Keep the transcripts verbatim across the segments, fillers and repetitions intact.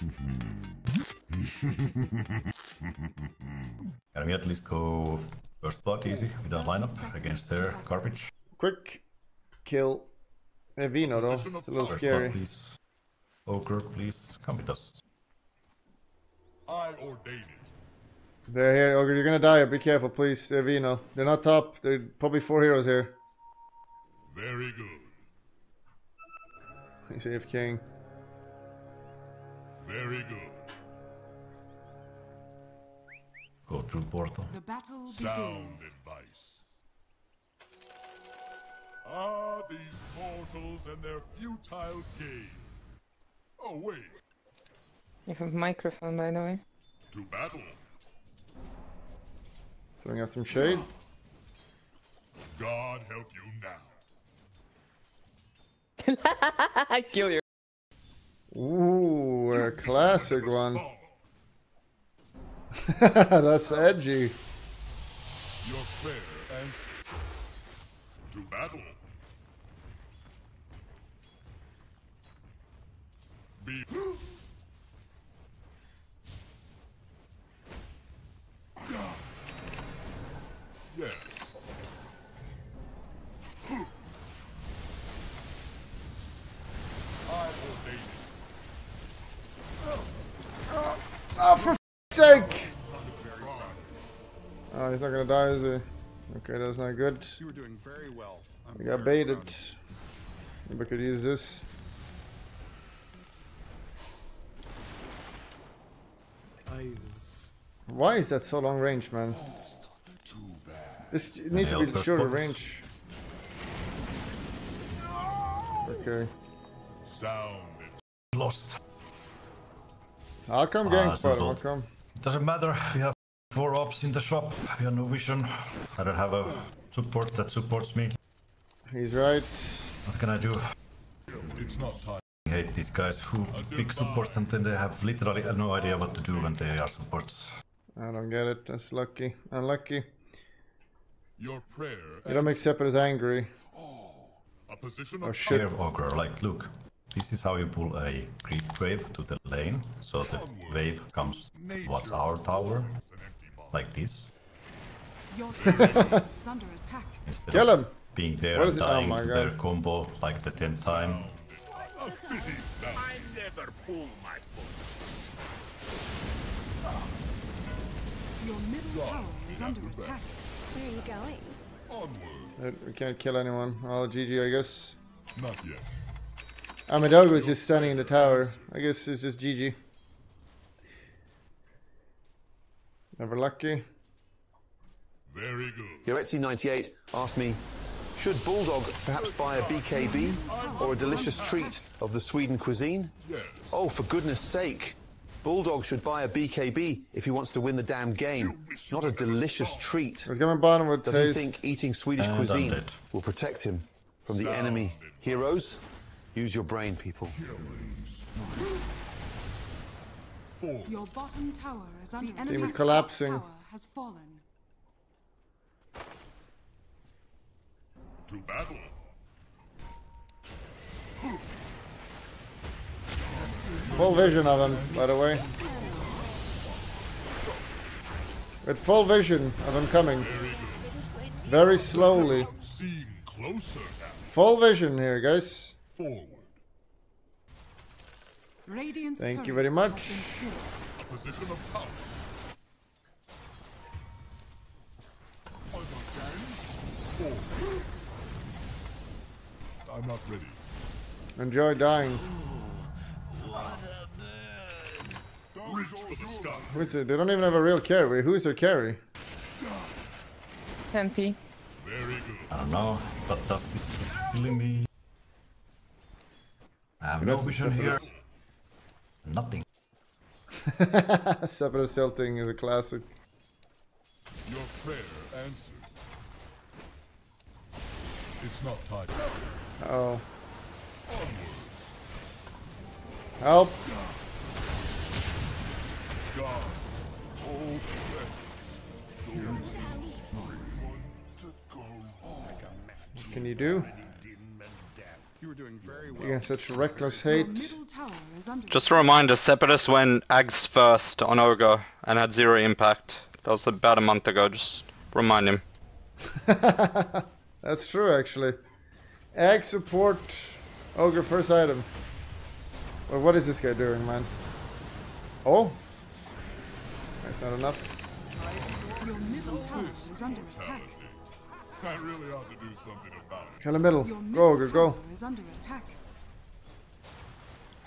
Can we at least go first block easy with that lineup against their garbage? Quick kill. A Vino though, it's a little first scary. Block, please. Ogre, please come with us. I ordained it. They're here, Ogre. You're gonna die. Be careful, please, uh, Vino. They're not top. They're probably four heroes here. Very good. He's A F King. Very good. Go through portal. The battle begins. Sound advice. Ah, these mortals and their futile game. Oh wait. You have a microphone, by the way. To battle. Throwing out some shade. God help you now. I kill you. Ooh, a classic one. That's edgy. Your prayer answered. To battle. Be yes. I ordained it. Oh, for f sake! Oh, he's not gonna die, is he? Okay, that's not good. You were doing very well. We got baited. Maybe I could use this. Why is that so long range, man? This needs to be shorter range. Okay. Sound lost. I'll come, gang. Ah, I'll come. It doesn't matter. We have four ops in the shop. We have no vision. I don't have a support that supports me. He's right. What can I do? It's not time. I hate these guys who pick supports and then they have literally no idea what to do when they are supports. I don't get it. That's lucky. Unlucky. Your prayer. You don't make Separatus angry. Oh, a position of oh shit. Here, Ogre, like, look. This is how you pull a creep wave to the lane. So the wave comes towards our tower. Like this. Your is under attack. Instead kill him! Being there and dying oh to their combo like the tenth time. I never pull my punch. Your middle tower is under attack. Where are you going? Onward. We can't kill anyone. Oh, G G, I guess. Not yet. Amidogo is just standing in the tower. I guess it's just G G. Never lucky. Very good. Eretzi ninety-eight asked me, should Bulldog perhaps buy a B K B or a delicious treat of the Sweden cuisine? Yes. Oh, for goodness sake. Bulldog should buy a B K B if he wants to win the damn game, not a delicious treat. We're going bottom with does taste. He think eating Swedish and cuisine undead will protect him from the sound enemy? Heroes, use your brain, people. Your bottom tower is under attack. The enemy tower has fallen. To battle. Full vision of him, by the way. With full vision of him coming. Very slowly. Full vision here, guys. Thank you very much. I'm not ready. Enjoy dying. Who is it? They don't even have a real carry. Who is their carry? Tenpy. I don't know, but Tusk is killing me. I have no vision here. Nothing. Separatus tilting is a classic. Your prayer answered. It's not time. Oh. Help. God. Old friends. What can you do? against such reckless hate. Just a reminder, Separatus went Ags first on Ogre and had zero impact. That was about a month ago, just remind him. That's true, actually. Axe support, Ogre first item. Well, what is this guy doing, man? Oh? That's not enough. Your middle tower is under attack. I really ought to do something about it. Kill the middle. Go, Ogre, go.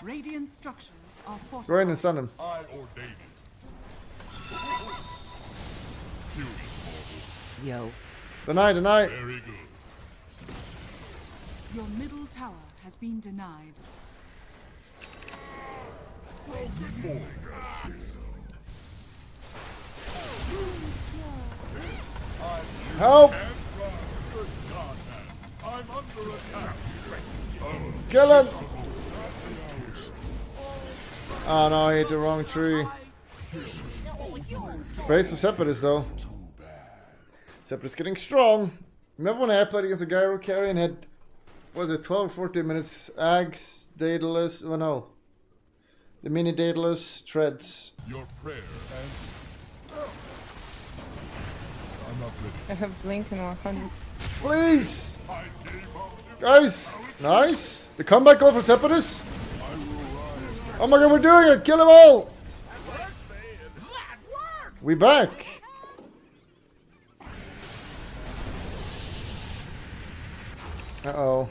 Radiant structures are fortified. Go in and stun him. I ordained it. Yo. Deny, deny. Very good. Your middle tower has been denied. Well, good morning, Axe. Help! I'm under attack. Kill him! Oh no, I hit the wrong tree. Base for Separatus though. Separatus getting strong. Remember when I played against a Gyro carry and had, what was it, twelve or fourteen minutes? Axe, Daedalus, oh no. The mini Daedalus treads. Your prayer and... I'm not ready. I have blink in one hundred. Please! Guys! Nice! The comeback goal for Separatus! Oh my god, we're doing it! Kill them all! We back! Uh-oh.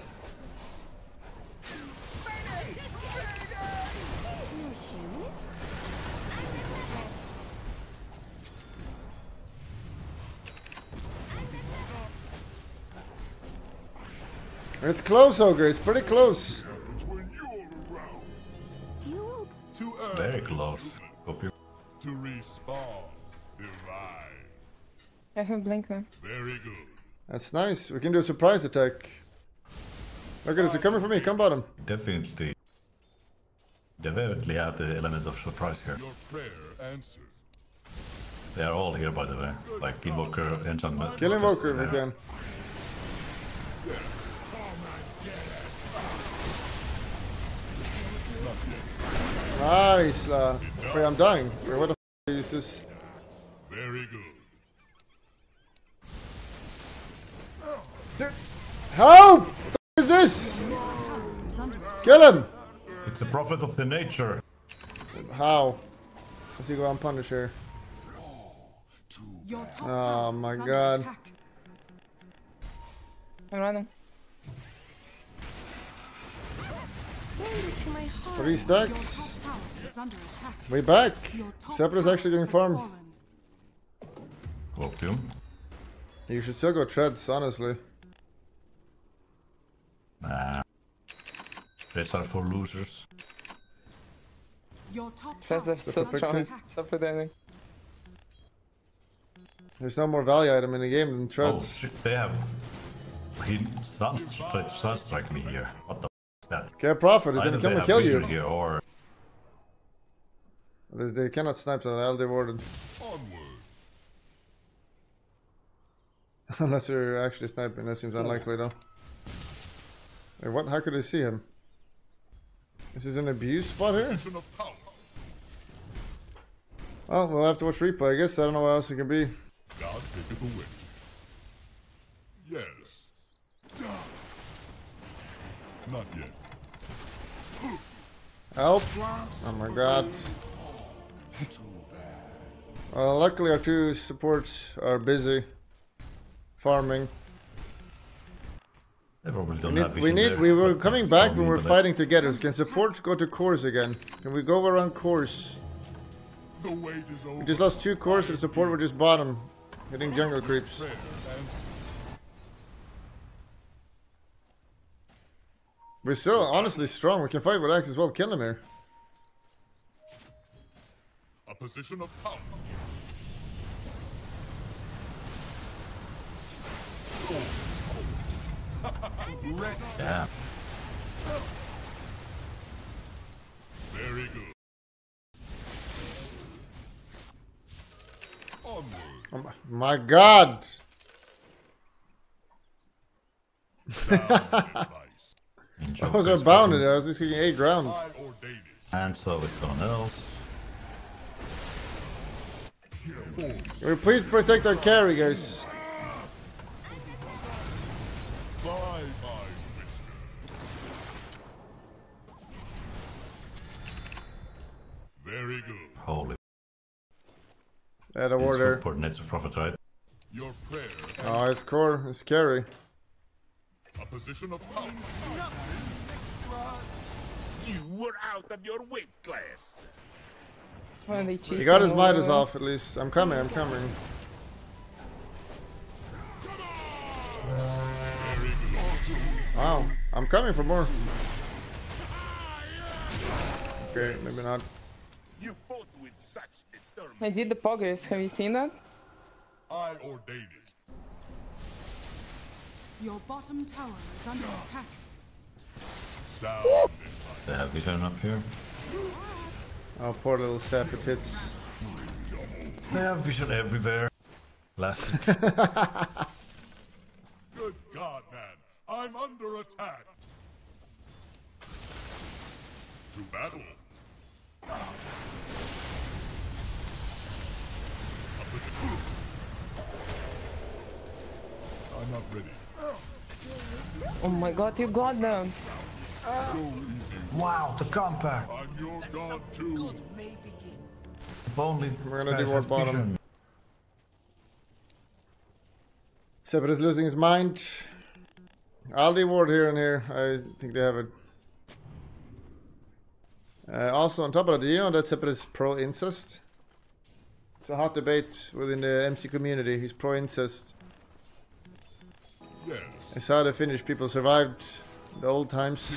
It's close, Ogre. It's pretty close. Very close. To respawn, divide. I have blinker. Very good. That's nice. We can do a surprise attack. Look at it. They're coming for me. Come bottom. Definitely. Definitely have the element of surprise here. Your prayer answers. They are all here, by the way. Like Invoker, Enchantment. Kill Invoker if we can. Yeah. Nice! Uh, wait, I'm dying. Wait, what the f is this? Very good. Dude. Help! What the f is this? Kill him! It's a prophet of the nature. How? Does he go on Punisher? Oh my god. I'm running. Three stacks. Way back. Separatus actually getting farmed. Cloaked him. You should still go treads, honestly. Nah. Treads are for losers. Treads are so strong. Stop for that. There's no more value item in the game than treads. Oh shit, they have. He sunstrike me here. What the? Care Prophet is gonna come and kill you. Or... They, they cannot snipe that Elder Warden. Unless they're actually sniping, that seems unlikely though. Wait, what? How could I see him? This is an abuse spot here? Oh, we'll have to watch replay, I guess. I don't know what else it can be. God, take it away. Yes. Not yet. Help! Oh my god. Well, luckily our two supports are busy farming. They probably don't we need, have we, need we were coming back when we were fighting together. Can supports go to cores again? Can we go around cores? We just lost two cores and support were just bottom, hitting jungle creeps. We're still honestly strong. We can fight with Axe as well. Kill him here. A position of power. Yeah. Very good. Oh my, my god. I wasn't bounded, I was just getting eight round. And so is someone else. Can we please protect our carry, guys? Very good. Holy. Out of order. It's a profit, right? Your prayer. Oh, it's core. It's carry. A position of power. You were out of your weight class. Well, they he got his blinders off, at least. I'm coming. I'm coming. Wow, I'm coming for more. Okay, maybe not. You fought with such determination. I did the poggers. Have you seen that? I ordained it. Your bottom tower is under attack. Sound they have vision up here. Oh, poor little Separatus. They have vision everywhere. Classic. Good God, man! I'm under attack. To battle. Ah. I'm not ready. Oh my God, you got them! Ah. Wow, the comeback! I'm your god too. If only we're gonna do more bottom. Separatus is losing his mind. I'll do ward here and here. I think they have it. Uh, also, on top of that, do you know that Separatus is pro incest? It's a hot debate within the M C community. He's pro incest. Yes. It's how the Finnish people survived the old times.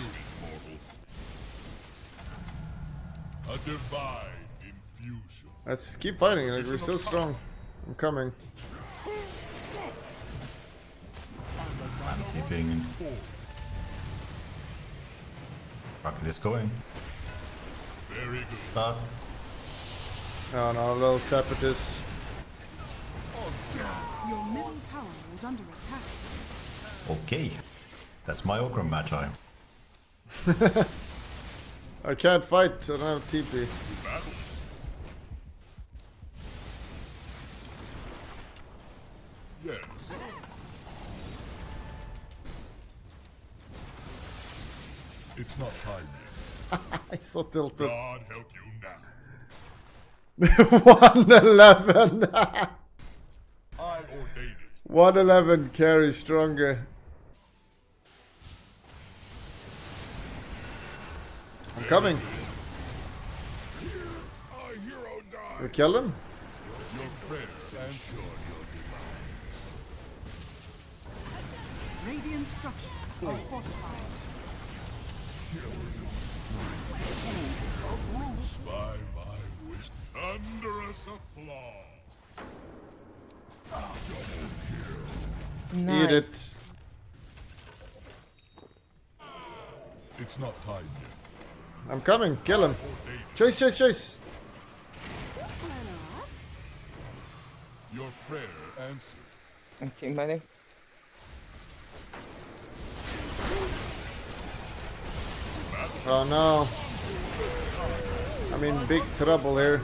A divine infusion. Let's keep fighting. Like, we're so strong. I'm coming. I'm keeping. Rocket is going. Very good. Stop. Oh no, little Separatus. Your middle tower is under attack. Okay. That's my Ogre Magi. I can't fight, I don't have T P. Yes. It's not time. I so tilted. God help you now. one eleven. I ordained it. one eleven carry stronger. I'm coming. We kill him? Your prince, I'm sure you're divine. Radiant structures are fortified. Thunderous applause. Nice. Eat it. It's not time yet. I'm coming. Kill him. Chase, chase, chase. Your prayer answered. Okay, buddy. Oh no. I'm in big trouble here.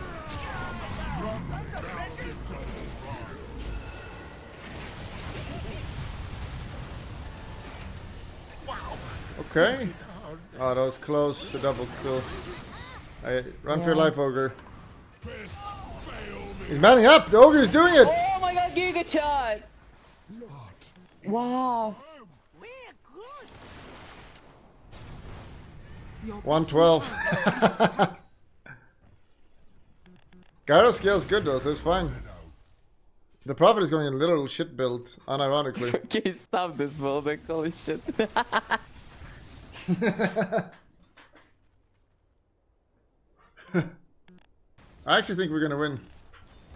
Okay. Oh, that was close to double kill. Hey, run yeah. for your life, Ogre. He's manning up! The Ogre is doing it! Oh my God, Giga Shot! Wow. one twelve. Gyro scale's good though, so it's fine. The Prophet is going in literal shit build, unironically. Okay, stop this building, holy shit. I actually think we're gonna win.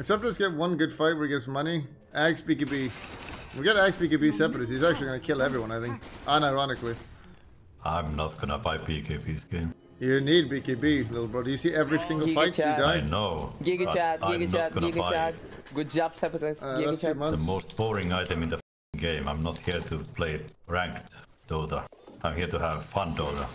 If Separatus get one good fight where he gets money, Axe B K B. We get Axe B K B Separatus, he's actually gonna kill everyone, I think. Unironically. I'm not gonna buy B K B's game. You need B K B, little bro. Do you see every single Giga fight chat. You die? I know. Giga chat, Giga chat, Giga chat. Good job, Separatus. Uh, Giga chat. The most boring item in the game. I'm not here to play ranked Dota. I'm here to have fun, Dota.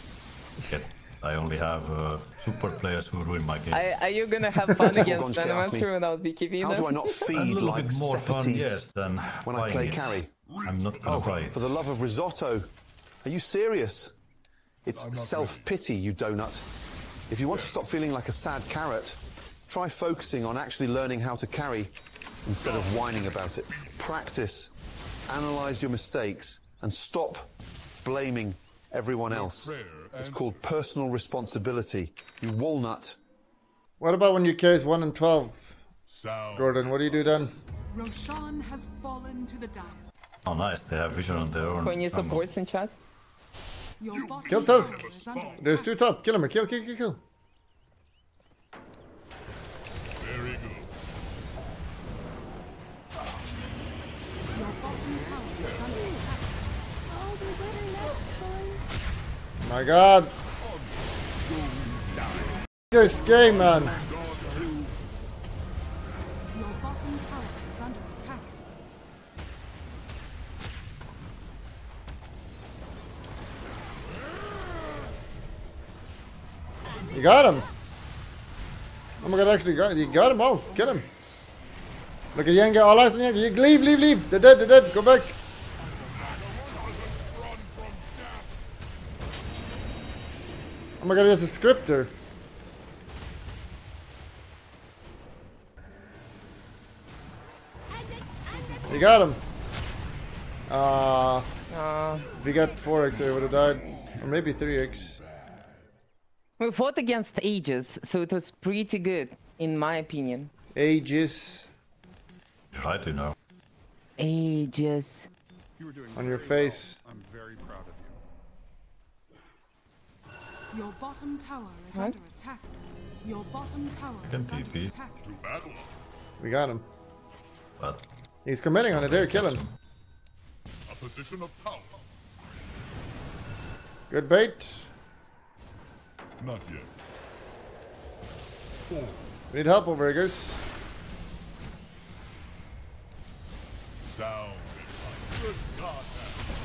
Get, I only have uh, support players who ruin my game. I, are you gonna have fun against Venomancer without B K B? How do I not feed like Separatus yes, than when I play it. carry? I'm not gonna oh, try it. For the love of risotto, are you serious? It's self-pity, you donut. If you want yeah. to stop feeling like a sad carrot, try focusing on actually learning how to carry instead of whining about it. Practice, analyze your mistakes, and stop blaming everyone else. It's called personal responsibility, you walnut. What about when your carry is one and twelve? Jordan, what do you do then? Roshan has fallen to the dark. Oh nice, they have vision on their own. Can you support in chat? Kill Tusk! There's two top, kill him, kill, kill, kill, kill. Very good. My god! This game, man! You got him! Oh my god, actually got you got him all. Kill him. Look at Yenga, all eyes on Yenga. Leave, leave, leave! They're dead, they're dead, go back. Oh my god, there's a scripter. You got him. Uh, uh if we got four X, I would have died. Or maybe three X. We fought against Aegis, so it was pretty good, in my opinion. Aegis. You're right, you know. Aegis. You were doing on your face. Well. I'm very proud of you. Your bottom tower is what? under attack. Your bottom tower is under attack. To battle. We got him. What? He's committing on it there, kill him. A position of power. Good bait. Not yet. Four. We need help over here, guys. Sound is good god.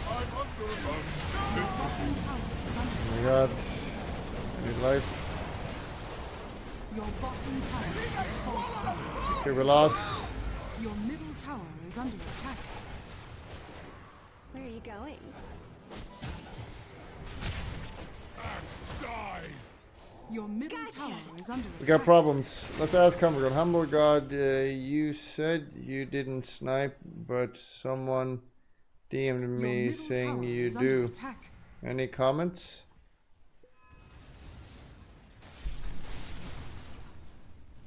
I'm under a bump. Oh my god. I need life. Your bottom tower. Okay, we're lost. Your middle tower is under attack. Where are you going? Axe dies. Your middle gotcha. tower is under attack. We got problems. Let's ask Cumberland. Humble God, uh, you said you didn't snipe, but someone D M'd me saying you do. Any comments?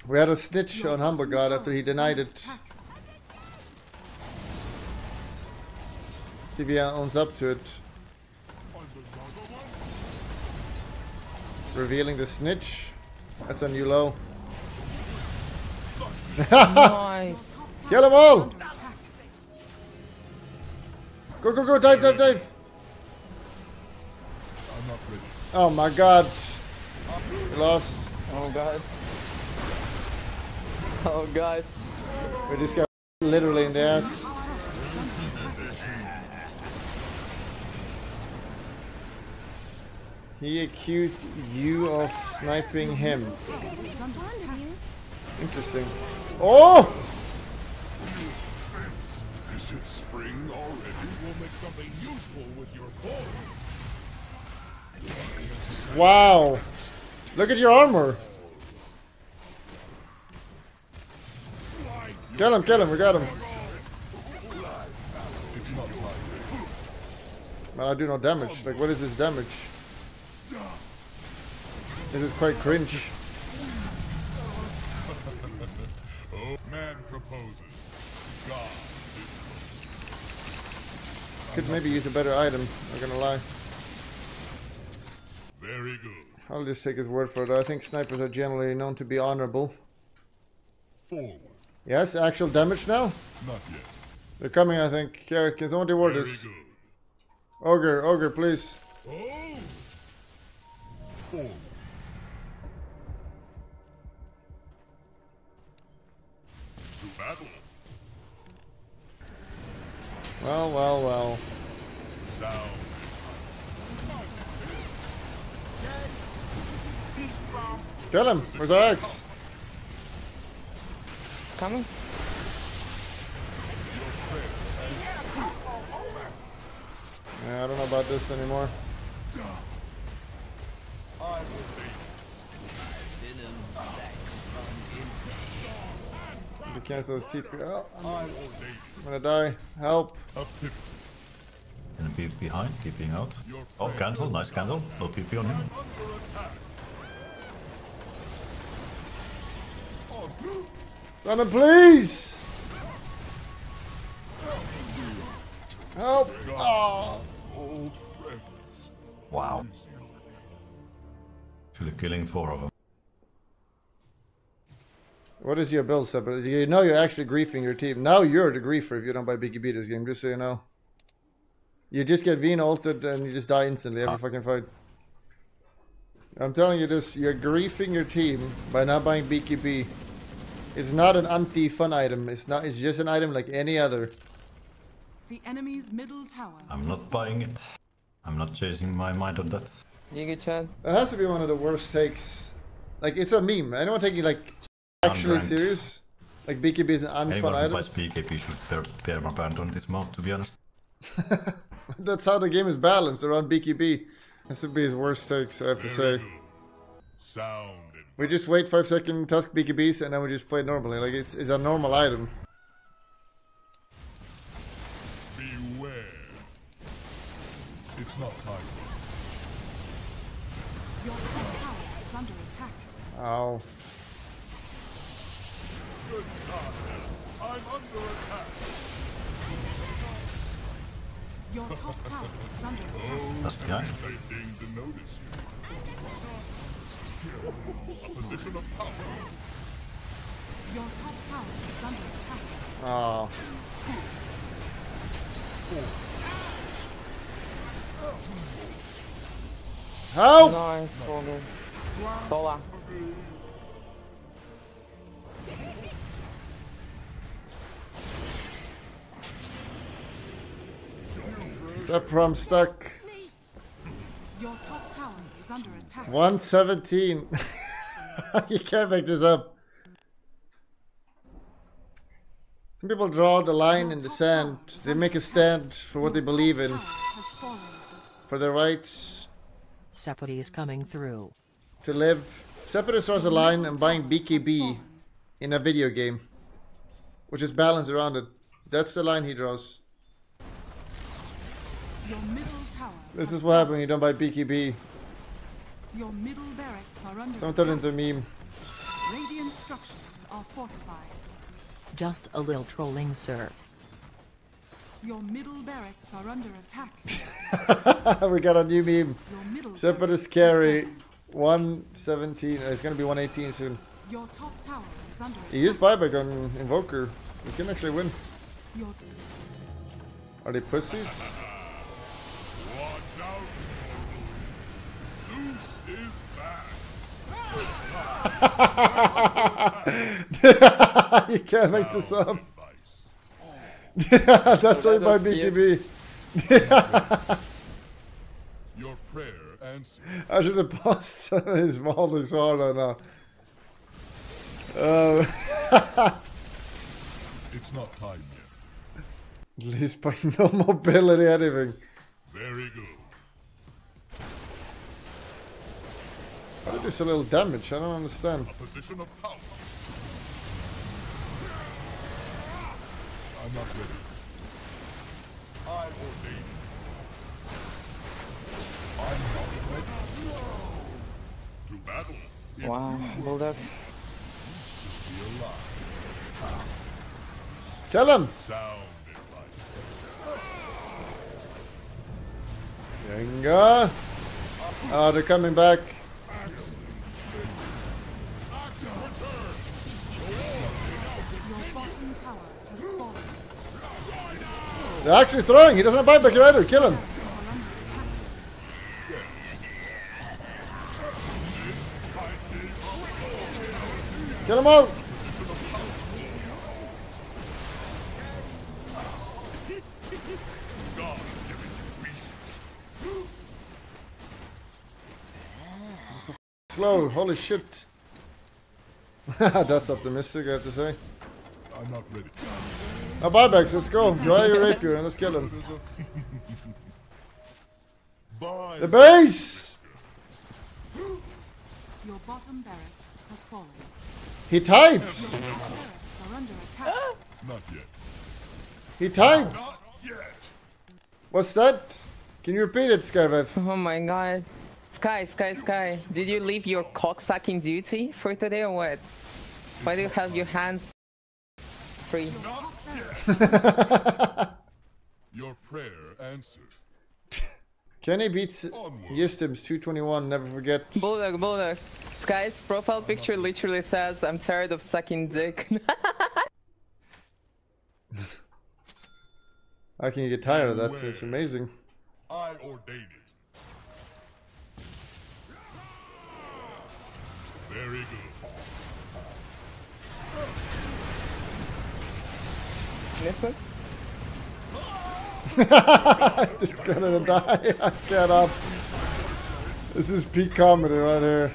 We had a snitch Your on Humble God after he denied it. C B A owns up to it. Revealing the snitch. That's a new low. Nice. Kill them all! Go, go, go! Dive, dive, dive! I'm not ready. Oh my god! We lost. Oh god. Oh god. We just got literally in the ass. He accused you of sniping him. Interesting. Oh! Is it spring already? We'll make something useful with your ball. Wow! Look at your armor! Kill him, kill him, we got him. Man, I do no damage. Like, what is this damage? This is quite cringe. Oh, man proposes. God is... Could maybe use a better item, not gonna lie. Very good. I'll just take his word for it. I think snipers are generally known to be honorable. Forward. Yes, actual damage now? Not yet. They're coming, I think. Carrot, can someone reward us? Ogre, ogre, please. Oh. Forward. To battle. Well, well, well. Sound. Kill him! Where's our Axe? Coming. Yeah, I don't know about this anymore. You cancel his T P. Oh, I'm gonna die. Help. Gonna be behind, TPing out. Oh, cancel. Nice cancel. No T P on him. Son of please! Help! Oh. Wow. Actually killing four of them. What is your build, Separatus? You know you're actually griefing your team. Now you're the griefer if you don't buy B K B this game, just so you know. You just get Veen ulted and you just die instantly every ah. fucking fight. I'm telling you this, you're griefing your team by not buying B K B. It's not an anti-fun item. It's not. It's just an item like any other. The enemy's middle tower. I'm not buying it. I'm not changing my mind on that. You get Chad. That has to be one of the worst takes. Like it's a meme. I don't take it like actually unranked. Serious. Like B K B is an unfun Anyone item. Anyone who buys B K B should permaband on this mode. To be honest. That's how the game is balanced around B K B. This would be his worst takes. I have to say. Sound. We just wait five second Tusk B K Bs and then we just play normally. Like it's, it's a normal item. Beware. It's not hard. Your top tower is under attack. Ow. Good partner. I'm under attack. Your top tower is under attack. That's behind. I deigned to notice you. A position of power. Your top tower is under attack. Oh. Help! Nice, Solar. Solar. Step from stuck. Your top tower is under attack. one seventeen. You can't make this up. Some people draw the line in the sand. They make a stand for what they believe in. For their rights. Separatus is coming through. To live. Separatus draws a line and buying B K B in a video game. Which is balanced around it. That's the line he draws. Your middle tower. This is what happens when you don't buy B K B. Your middle barracks are under. Don't turn into a meme. Radiant structures are fortified. Just a little trolling, sir. Your middle barracks are under attack. We got a new meme. Separatus carry one seventeen. It's gonna be one eighteen soon. Your top tower is under attack. He used buyback on Invoker. We can actually win. Your... Are they pussies? You can't make this up. That's why my B K B. Your prayer answered. I should have passed his model is hard right now. Um, it's not time yet. At least by no mobility, anything. Very good. I do just a little damage, I don't understand. A position of power. I'm not ready. I ordain. I'm not ready. To battle. Wow, Bulldog. Kill him! Jenga! Oh, they're coming back. They're actually throwing. He doesn't have buyback here either. Kill him. Kill him out. Slow, holy shit. That's optimistic, I have to say. I'm not ready. Now buybacks, let's go. Dry your rapier and the skeleton. The base! Your bottom barracks has fallen. He types! Not yet. He types! Not yet. What's that? Can you repeat it, Skyvev? Oh my god. Sky, Sky, Sky, did you leave your cock-sucking duty for today or what? Why do you have your hands free? Your prayer answered. Kenny beats Yistim's two twenty-one, never forget. Bulldog, Bulldog. Sky's profile picture literally says, I'm tired of sucking dick. How can you get tired of that? Where it's amazing. I ordained it. Very good. This one? I'm just gonna die. I can't up. This is peak comedy right here.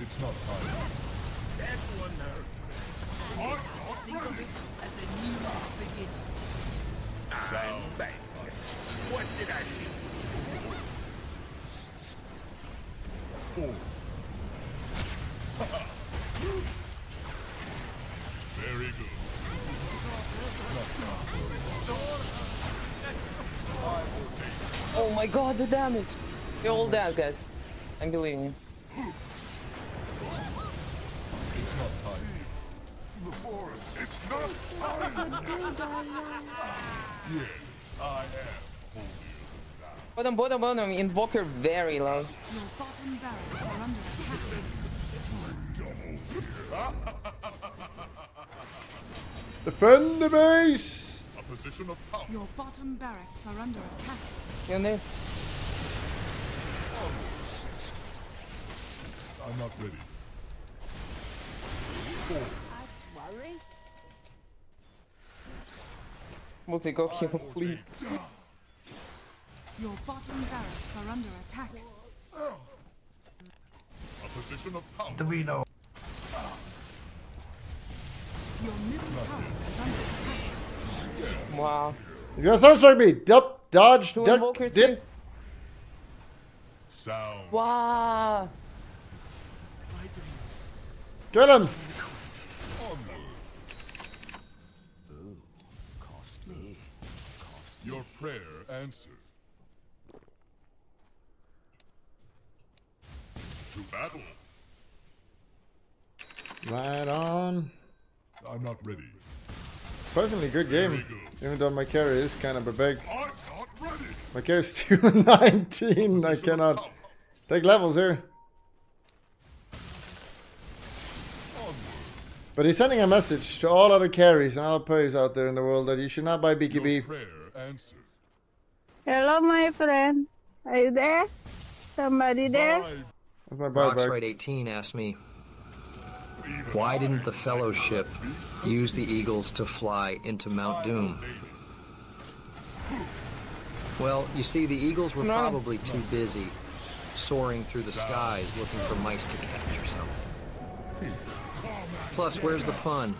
It's not high. What did I miss? Very good. Oh my god, the damage! You're all dead, guys. I'm believing you. It's not time. The forest. It's not time. I am holy as a bottom, bottom, bottom, Invoker very low. Your bottom barracks are under attack. Defend the base! A position of power. Your bottom barracks are under attack. Kill this. I'm not ready. I'd worry. Multi, go kill, please. Your bottom barracks are under attack. A position of power. Do we know? Your middle tower is under attack. Wow. You got sound strike me. Dup, dodge, duck, dip. Sound. Wow. Get him. Your prayer answered. To battle. Right on. I'm not ready. Personally, good game. Go. Even though my carry is kind of a big. I'm not ready. My carry is two nineteen. I cannot take levels here. But he's sending a message to all other carries and other players out there in the world that you should not buy B K B. Answers. Hello, my friend. Are you there? Somebody there? Roxrite eighteen asked me, why didn't the Fellowship use the eagles to fly into Mount Doom? Well, you see, the eagles were probably too busy soaring through the skies looking for mice to catch or something. Plus, where's the fun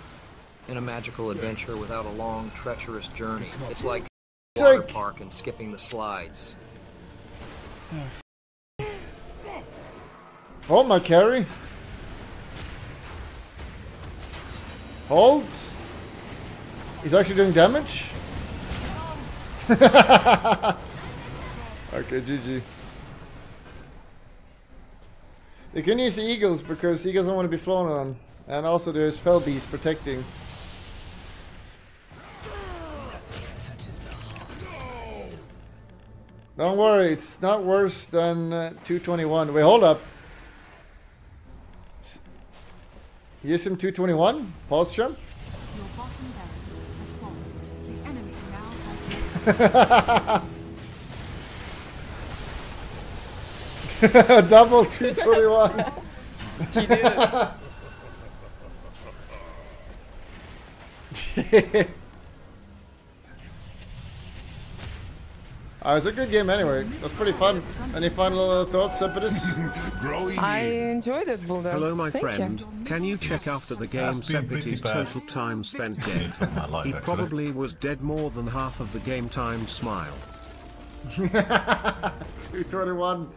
in a magical adventure without a long, treacherous journey? It's like water park and skipping the slides. Oh my carry! Hold! He's actually doing damage? Okay, G G. They can use the eagles because eagles don't want to be flown on. And also there's Felbees protecting. Don't worry, it's not worse than uh, two twenty-one. Wait, hold up. Yism two twenty-one? Pulse jump? Your bottom barracks has fallen. The enemy now has. Double two twenty-one. He did it. Uh, it's a good game anyway. It was pretty fun. Any final thoughts, Separatus? I enjoyed it, Bulldog. Hello, my Thank friend. You. Can you check after the game Separatus' total time spent dead? Life, he actually. probably was dead more than half of the game time. Smile. two twenty-one.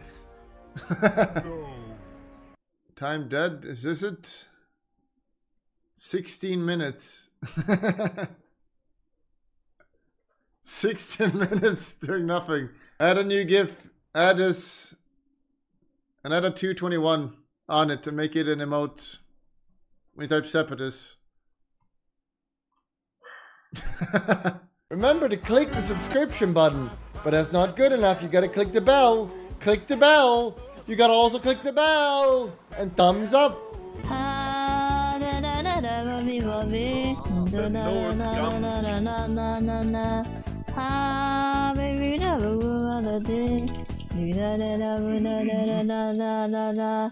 No. Time dead. Is this it? Sixteen minutes. sixteen minutes doing nothing. Add a new GIF. Add this. And add a two twenty-one on it to make it an emote. We type Separatus. Remember to click the subscription button. But that's not good enough. You gotta click the bell. Click the bell. You gotta also click the bell. And thumbs up. Ah, baby, never go another day.